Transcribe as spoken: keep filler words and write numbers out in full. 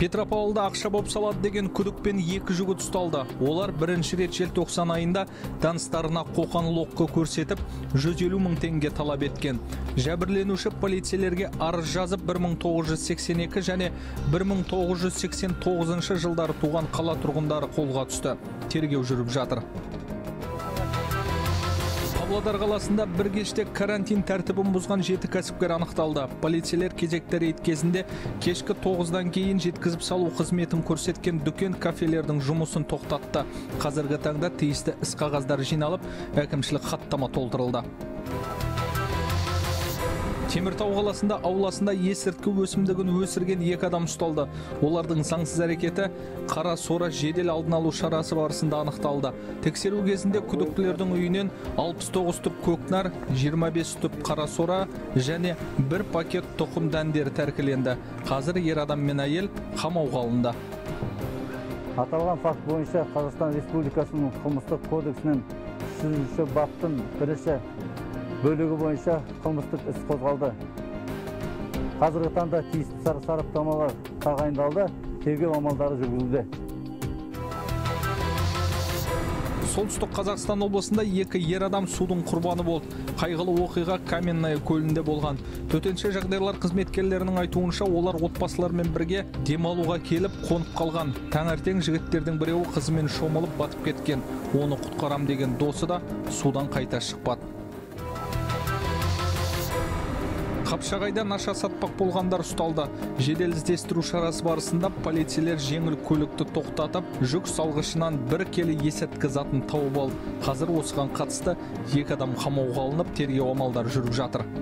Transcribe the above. Петропавлда ақша боп салады деген күдікпен екі жігіт ұсталды. Олар бірінші рет желтоқсан айында таныстарына қоқан лоққы көрсетіп жүз елу мың теңге талап еткен. Жәбірленуші полицейлерге арыз жазып бір мың тоғыз жүз сексен екі және бір мың тоғыз жүз сексен тоғызыншы жылдары туған қала тұрғындары қолға түсті. Тергеу жүріп жатыр. Павлодар қаласында бір кеште карантин тәртібін бұзған жеті кәсіпкер анықталды. Полицейлер кезекті рейд кезінде кешкі тоғыздан кейін жеткізіп салу қызметін көрсеткен дүкен кафелердің жұмысын тоқтатты. Қазіргі таңда тиісті іс қағаздар жиналып, әкімшілік хаттама толтырылды. Теміртау қаласында ауласында есірткі өсімдігін өсірген екі адам ұсталды. Олардың заңсыз әрекеті қара сора жедел алдын алу шарасы барысында анықталды. Тексеру кезінде күдіктілердің үйінен алпыс тоғыз түп көкнар, жиырма бес түп қара сора және бір пакет тұқым дәндері тәркіленді. Қазір ер адам мен әйел қамауға алынды. Аталған факт бойынша Қазақстан Республикасының қылмыстық кодексінің үшінші баптың бірінші бөлігі бойынша қылмыстық іс қозғалды. Қазіргі таңда тиісті сараптамалар тағайындалды, тергеу амалдары жүргізілді. Солтүстік Қазақстан облысында екі ер адам судың құрбаны болды. Қайғылы оқиға Каменная көлінде болған. Төтенше жағдайлар қызметкерлерінің айтуынша, олар отбасылармен бірге демалуға келіп қонып қалған. Таңертең жігіттердің біреуі қызымен шомылып батып кеткен. Оны құтқарам деген досы да судан қайта шықпады. Қапшағайда наша сатпақ болғандар ұсталды. Жедел іздестіру шарасы барысында полицейлер жеңіл көлікті тоқтатып, жүк салғышынан бір келі есірткі затын тауып алды. Қазір осыған қатысты екі адам қамауға алынып, тергеу амалдары жүріп жатыр.